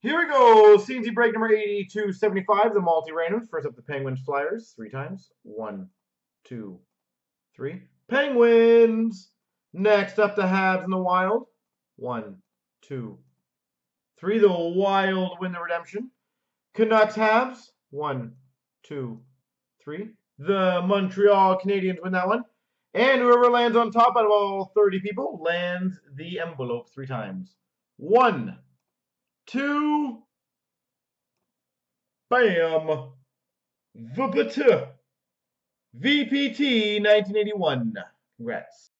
Here we go, C&C break number 8275, the multi-randoms. First up, the Penguins Flyers, three times. One, two, three. Penguins! Next up, the Habs and the Wild. One, two, three. The Wild win the redemption. Canucks Habs. One, two, three. The Montreal Canadiens win that one. And whoever lands on top out of all 30 people lands the envelope three times. One, two, bam, VPT, 1981. Congrats.